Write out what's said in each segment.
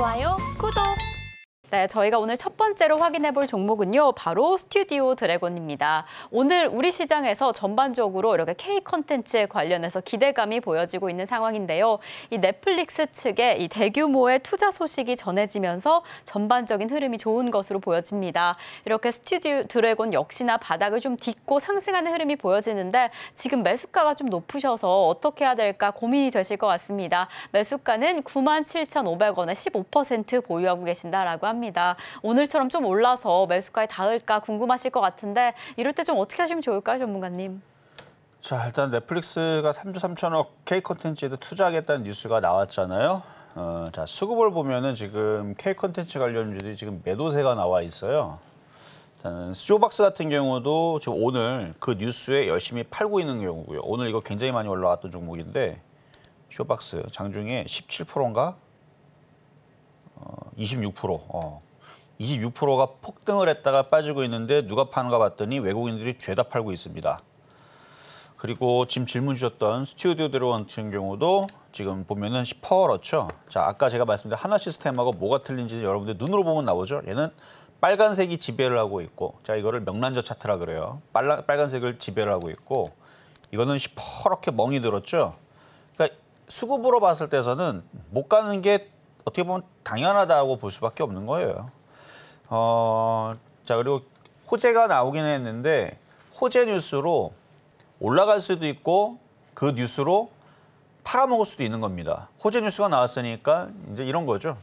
좋아요, 구독! 네, 저희가 오늘 첫 번째로 확인해 볼 종목은요. 바로 스튜디오 드래곤입니다. 오늘 우리 시장에서 전반적으로 이렇게 K 콘텐츠에 관련해서 기대감이 보여지고 있는 상황인데요. 이 넷플릭스 측의 이 대규모의 투자 소식이 전해지면서 전반적인 흐름이 좋은 것으로 보여집니다. 이렇게 스튜디오 드래곤 역시나 바닥을 좀 딛고 상승하는 흐름이 보여지는데 지금 매수가가 좀 높으셔서 어떻게 해야 될까 고민이 되실 것 같습니다. 매수가는 97,500원에 15% 보유하고 계신다라고 합니다. 오늘처럼 좀 올라서 매수가에 닿을까 궁금하실 것 같은데 이럴 때 좀 어떻게 하시면 좋을까요, 전문가님? 자, 일단 넷플릭스가 3조 3천억 K 콘텐츠에도 투자하겠다는 뉴스가 나왔잖아요. 자, 수급을 보면은 지금 K 콘텐츠 관련주들이 지금 매도세가 나와 있어요. 일단은 쇼박스 같은 경우도 지금 오늘 그 뉴스에 열심히 팔고 있는 경우고요. 오늘 이거 굉장히 많이 올라왔던 종목인데 쇼박스 장중에 17%인가? 26%. 26%가 폭등을 했다가 빠지고 있는데 누가 파는가 봤더니 외국인들이 죄다 팔고 있습니다. 그리고 지금 질문 주셨던 스튜디오 드래곤 같은 경우도 지금 보면은 시퍼렇죠. 자, 아까 제가 말씀드린 하나 시스템하고 뭐가 틀린지 여러분들 눈으로 보면 나오죠. 얘는 빨간색이 지배를 하고 있고, 자, 이거를 명란젓 차트라 그래요. 빨간색을 지배를 하고 있고, 이거는 시퍼렇게 멍이 들었죠. 그러니까 수급으로 봤을 때서는 못 가는 게 어떻게 보면 당연하다고 볼 수밖에 없는 거예요. 자, 그리고 호재가 나오긴 했는데 호재 뉴스로 올라갈 수도 있고 그 뉴스로 팔아먹을 수도 있는 겁니다. 호재 뉴스가 나왔으니까 이제 이런 거죠.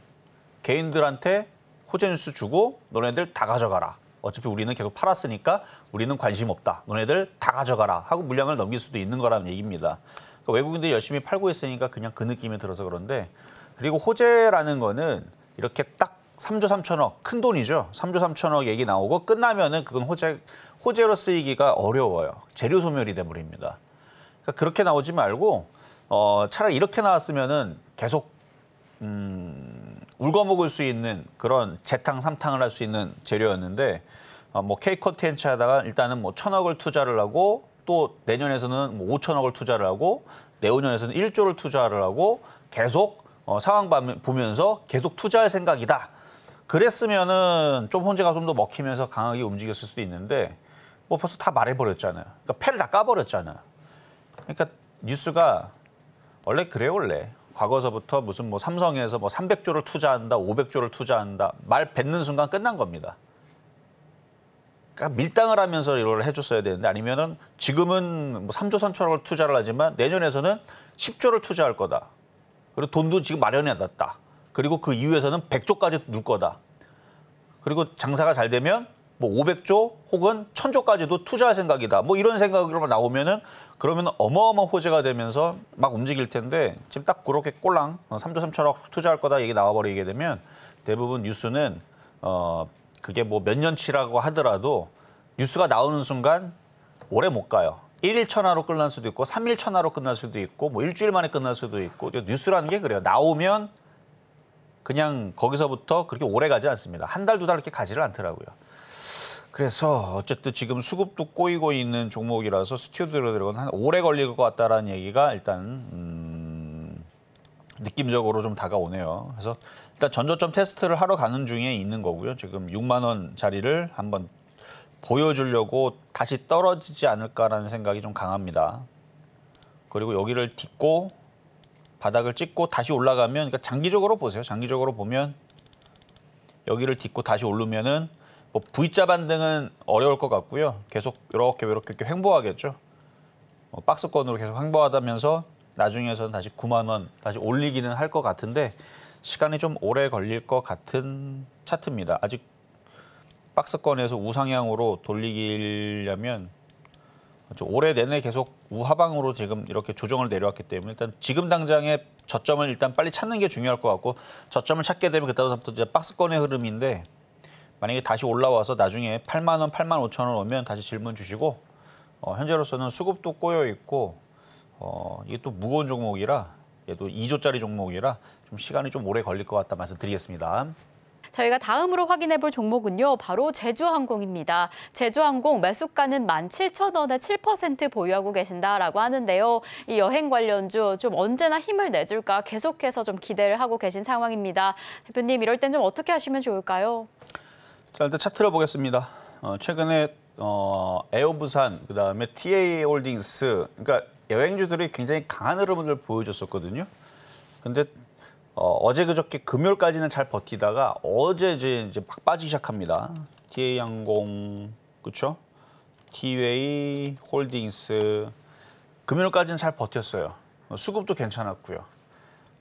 개인들한테 호재 뉴스 주고 너네들 다 가져가라. 어차피 우리는 계속 팔았으니까 우리는 관심 없다. 너네들 다 가져가라 하고 물량을 넘길 수도 있는 거라는 얘기입니다. 그러니까 외국인들이 열심히 팔고 있으니까 그냥 그 느낌이 들어서 그런데 그리고 호재라는 거는 이렇게 딱 3조 3천억, 큰 돈이죠. 3조 3천억 얘기 나오고 끝나면은 그건 호재로 쓰이기가 어려워요. 재료 소멸이 돼버립니다. 그러니까 그렇게 나오지 말고 차라리 이렇게 나왔으면은 계속 울거먹을 수 있는 그런 재탕, 삼탕을 할 수 있는 재료였는데 뭐 K-콘텐츠 하다가 일단은 뭐 1,000억을 투자를 하고 또 내년에서는 뭐 5,000억을 투자를 하고 내후년에서는 1조를 투자를 하고 계속 상황 보면서 계속 투자할 생각이다. 그랬으면은 좀 혼재가 좀 더 먹히면서 강하게 움직였을 수도 있는데 뭐 벌써 다 말해버렸잖아요. 그러니까 패를 다 까버렸잖아요. 그러니까 뉴스가 원래 그래요, 원래. 과거서부터 무슨 뭐 삼성에서 뭐 300조를 투자한다, 500조를 투자한다. 말 뱉는 순간 끝난 겁니다. 그러니까 밀당을 하면서 이걸 해줬어야 되는데 아니면은 지금은 뭐 3조 3천억을 투자를 하지만 내년에서는 10조를 투자할 거다. 그리고 돈도 지금 마련해놨다. 그리고 그 이후에서는 100조까지 늘 거다. 그리고 장사가 잘 되면 뭐 500조 혹은 1,000조까지도 투자할 생각이다. 뭐 이런 생각으로만 나오면은 그러면 어마어마한 호재가 되면서 막 움직일 텐데 지금 딱 그렇게 꼴랑 3조 3천억 투자할 거다 얘기 나와버리게 되면 대부분 뉴스는 그게 뭐 몇 년치라고 하더라도 뉴스가 나오는 순간 오래 못 가요. 1일 천하로 끝날 수도 있고 3일 천하로 끝날 수도 있고 뭐 일주일 만에 끝날 수도 있고 뉴스라는 게 그래요. 나오면 그냥 거기서부터 그렇게 오래 가지 않습니다. 한 달, 두 달 이렇게 가지를 않더라고요. 그래서 어쨌든 지금 수급도 꼬이고 있는 종목이라서 스튜디오로 들어가면 한 오래 걸릴 것 같다라는 얘기가 일단 느낌적으로 좀 다가오네요. 그래서 일단 전저점 테스트를 하러 가는 중에 있는 거고요. 지금 6만 원 자리를 한번 보여주려고 다시 떨어지지 않을까라는 생각이 좀 강합니다. 그리고 여기를 딛고 바닥을 찍고 다시 올라가면 그러니까 장기적으로 보세요. 장기적으로 보면 여기를 딛고 다시 오르면은 뭐 V자 반등은 어려울 것 같고요. 계속 이렇게 횡보하겠죠. 박스권으로 계속 횡보하다면서 나중에서는 다시 9만 원 다시 올리기는 할 것 같은데 시간이 좀 오래 걸릴 것 같은 차트입니다. 아직 박스권에서 우상향으로 돌리려면 올해 내내 계속 우하방으로 지금 이렇게 조정을 내려왔기 때문에 일단 지금 당장의 저점을 일단 빨리 찾는 게 중요할 것 같고 저점을 찾게 되면 그때부터 이제 박스권의 흐름인데 만약에 다시 올라와서 나중에 8만 원, 8만 5천 원 오면 다시 질문 주시고 현재로서는 수급도 꼬여 있고 이게 또 무거운 종목이라 얘도 2조짜리 종목이라 좀 시간이 좀 오래 걸릴 것 같다 말씀드리겠습니다. 저희가 다음으로 확인해 볼 종목은요. 바로 제주항공입니다. 제주항공 매수가는 17,000원에 7% 보유하고 계신다라고 하는데요. 이 여행 관련주 좀 언제나 힘을 내줄까 계속해서 좀 기대를 하고 계신 상황입니다. 대표님, 이럴 땐 좀 어떻게 하시면 좋을까요? 자, 일단 차트를 보겠습니다. 최근에 에어부산, 그다음에 TA홀딩스, 그러니까 여행주들이 굉장히 강한 흐름을 보여줬었거든요. 근데 어제 그저께 금요일까지는 잘 버티다가 어제 이제 막 빠지기 시작합니다. TA항공, 그렇죠? TA홀딩스 금요일까지는 잘 버텼어요. 수급도 괜찮았고요.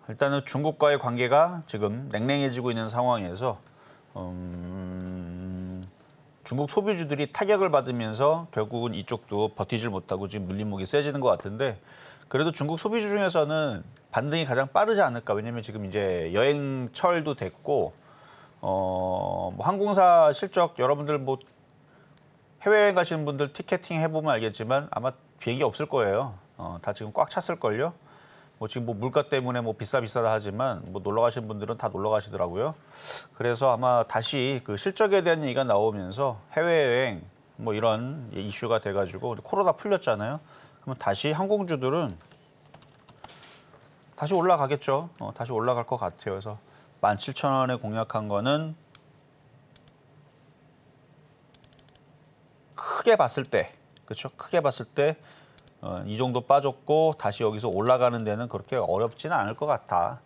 일단은 중국과의 관계가 지금 냉랭해지고 있는 상황에서 중국 소비주들이 타격을 받으면서 결국은 이쪽도 버티질 못하고 지금 눌림목이 세지는 것 같은데, 그래도 중국 소비주 중에서는 반등이 가장 빠르지 않을까. 왜냐면 지금 이제 여행철도 됐고 뭐 항공사 실적 여러분들 뭐 해외여행 가시는 분들 티켓팅 해보면 알겠지만 아마 비행기 없을 거예요. 다 지금 꽉 찼을걸요. 뭐 지금 뭐 물가 때문에 뭐 비싸다 하지만 뭐 놀러 가신 분들은 다 놀러 가시더라고요. 그래서 아마 다시 그 실적에 대한 얘기가 나오면서 해외여행 뭐 이런 이슈가 돼가지고 코로나 풀렸잖아요. 그러면 다시 항공주들은 다시 올라가겠죠. 다시 올라갈 것 같아요. 그래서 17,000원에 공략한 거는 크게 봤을 때, 그렇죠? 크게 봤을 때 이 정도 빠졌고 다시 여기서 올라가는 데는 그렇게 어렵지는 않을 것 같아.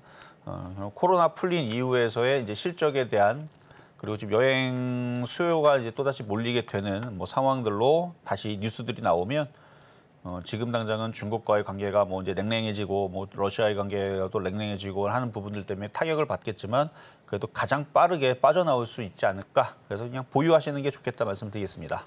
코로나 풀린 이후에서의 이제 실적에 대한, 그리고 지금 여행 수요가 이제 또다시 몰리게 되는 뭐 상황들로 다시 뉴스들이 나오면 지금 당장은 중국과의 관계가 뭐 이제 냉랭해지고 뭐 러시아의 관계도 냉랭해지고 하는 부분들 때문에 타격을 받겠지만 그래도 가장 빠르게 빠져나올 수 있지 않을까. 그래서 그냥 보유하시는 게 좋겠다 말씀드리겠습니다.